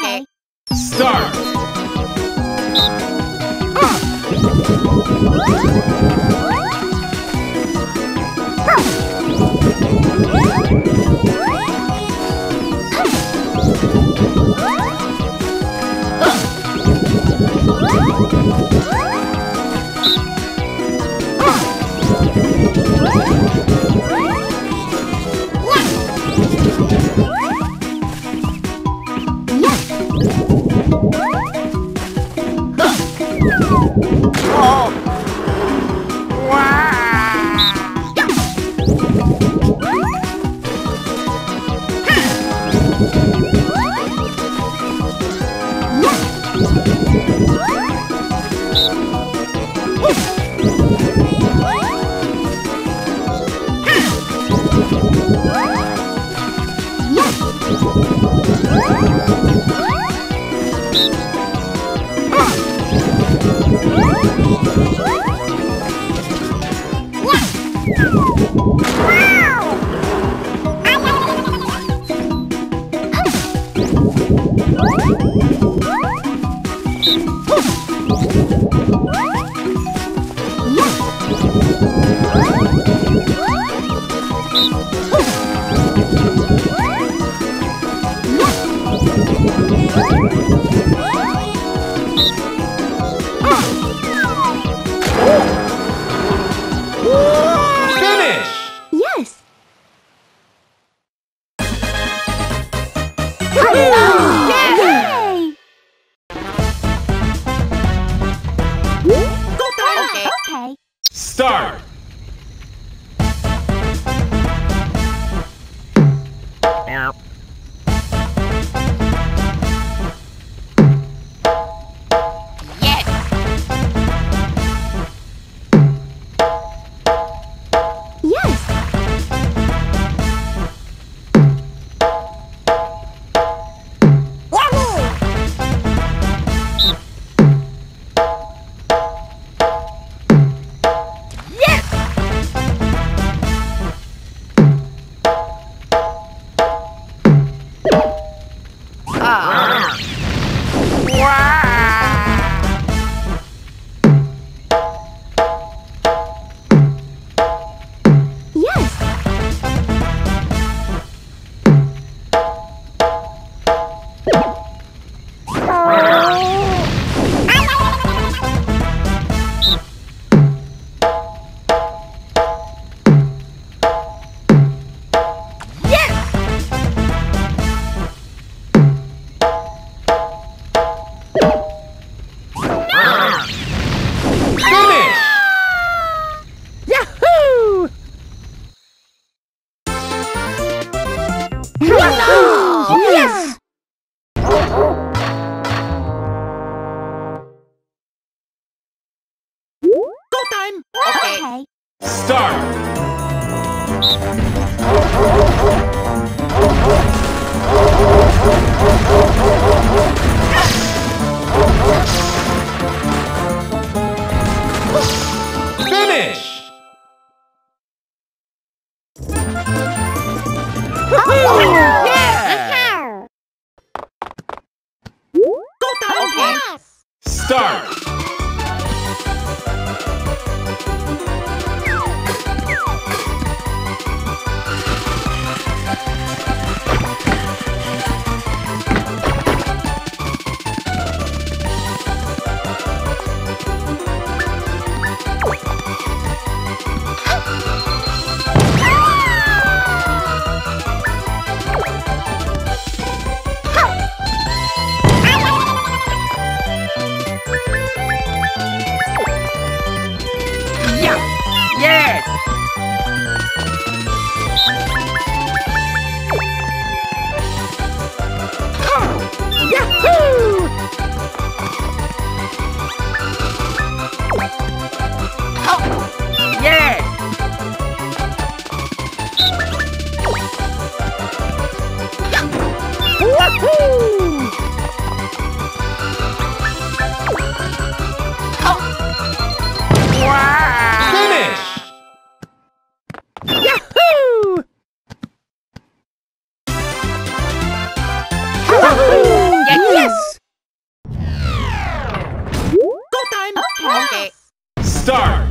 Okay. Start! Start! Yahoo! Yahoo! start!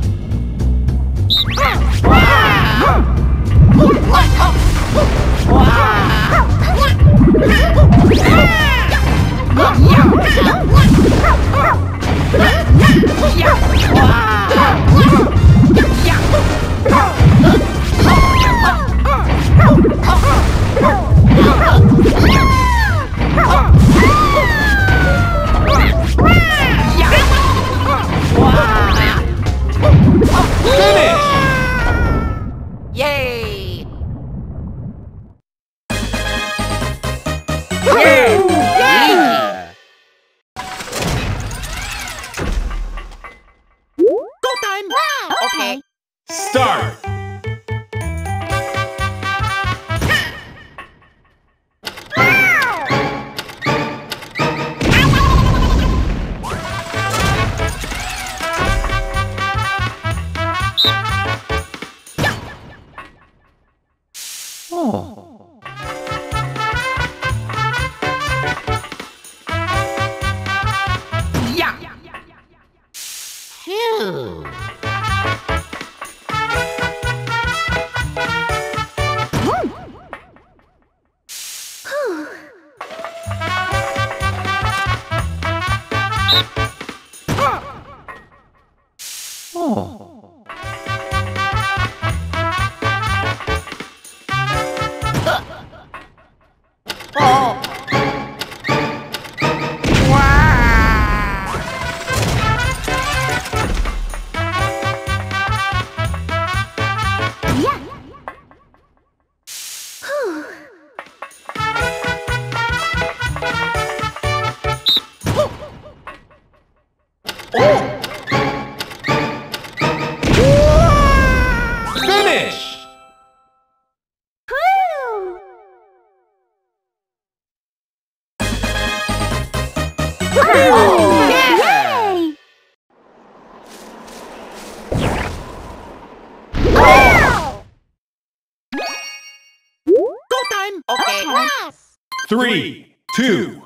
Three, two,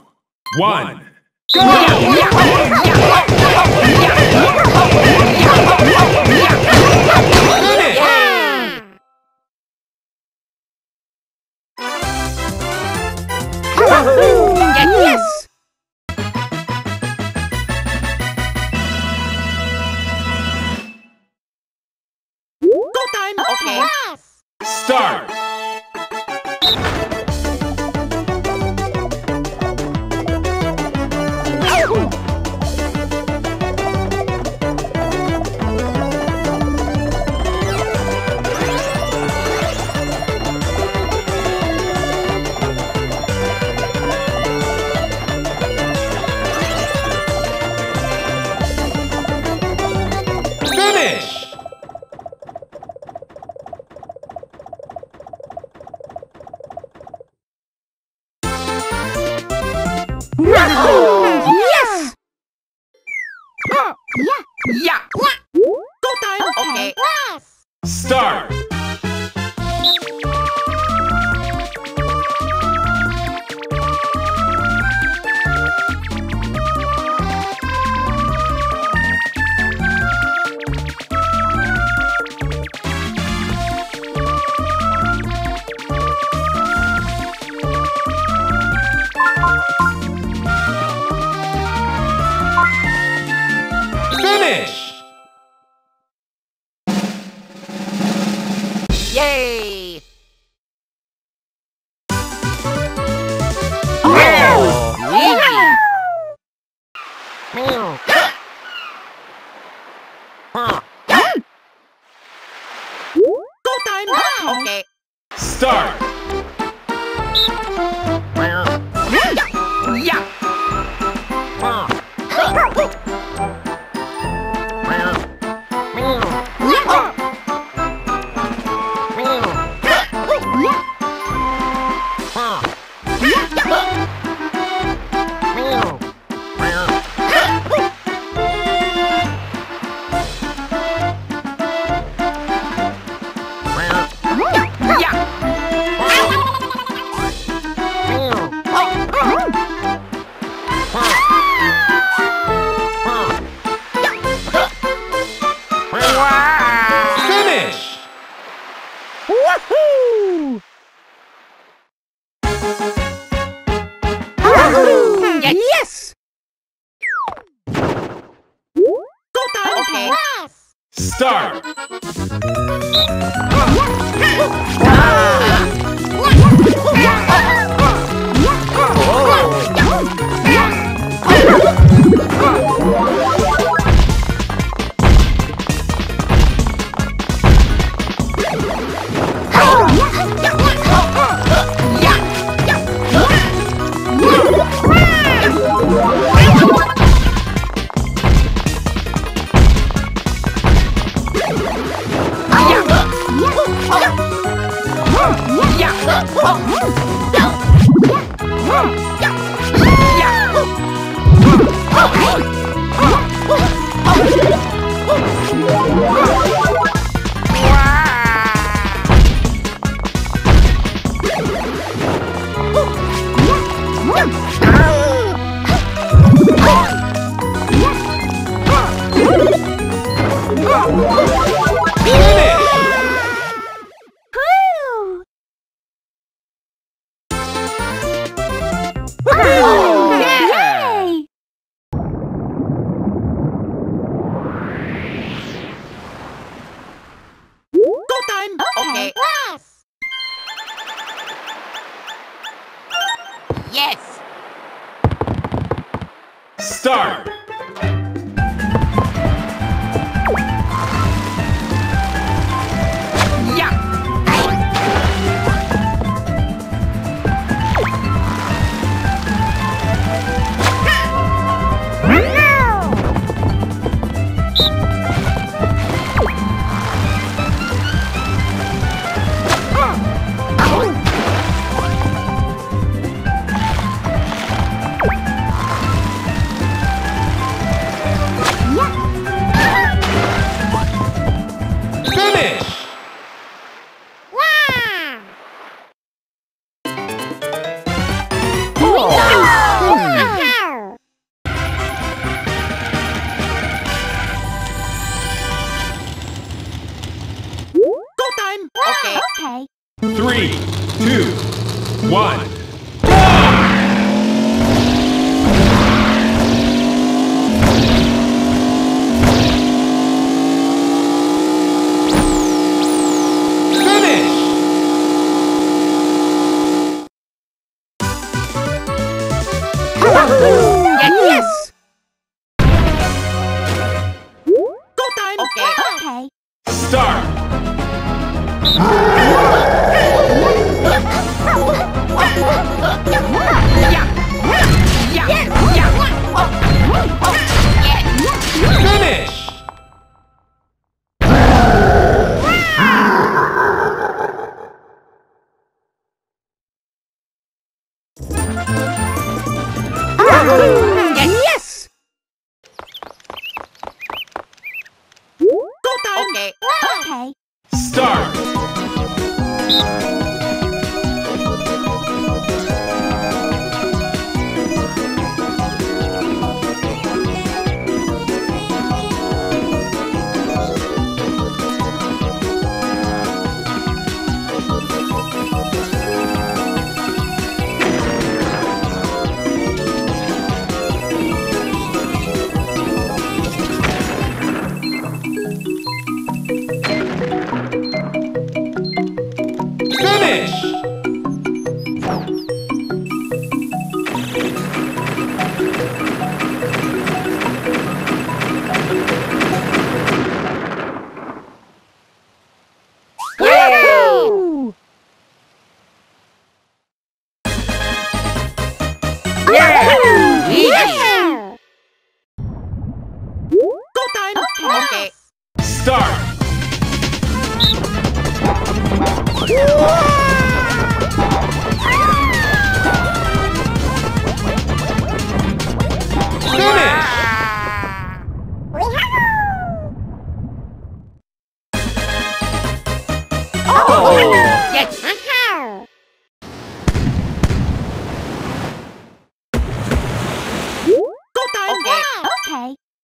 one, go! Yes! Go time! Okay. Start! Yes! Okay.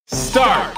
Start!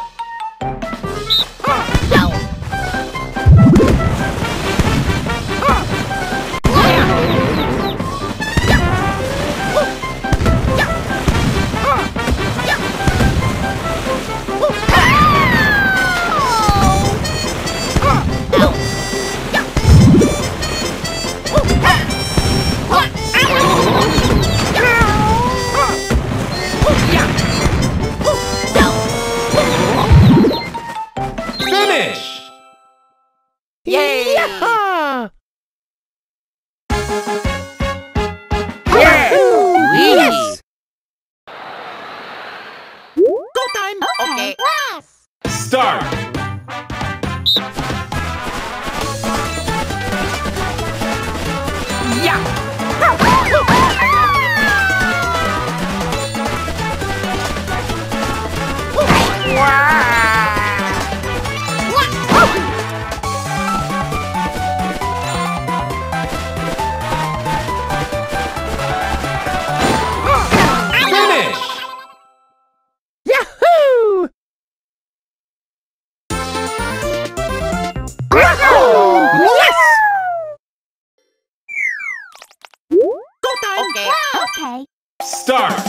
start!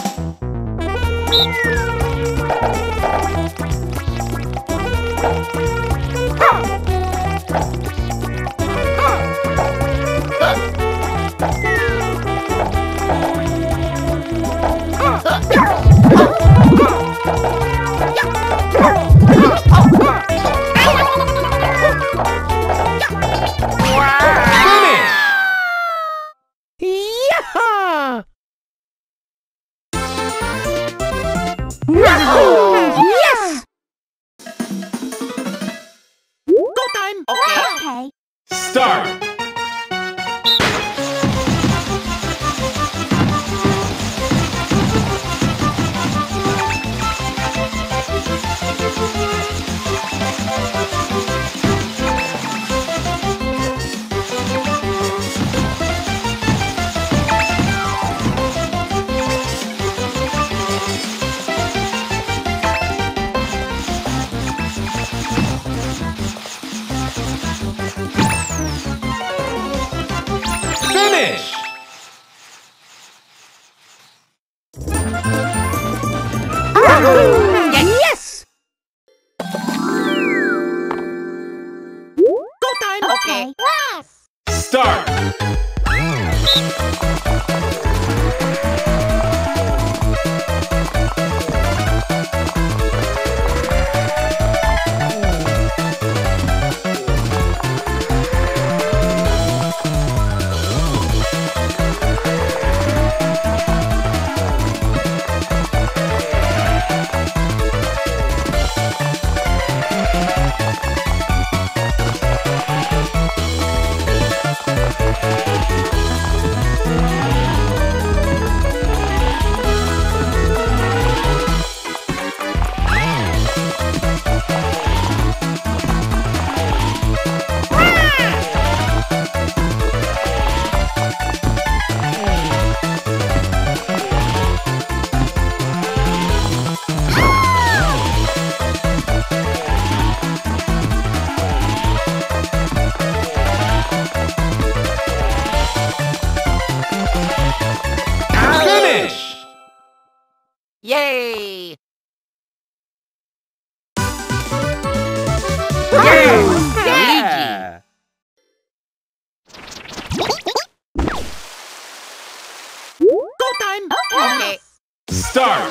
Start!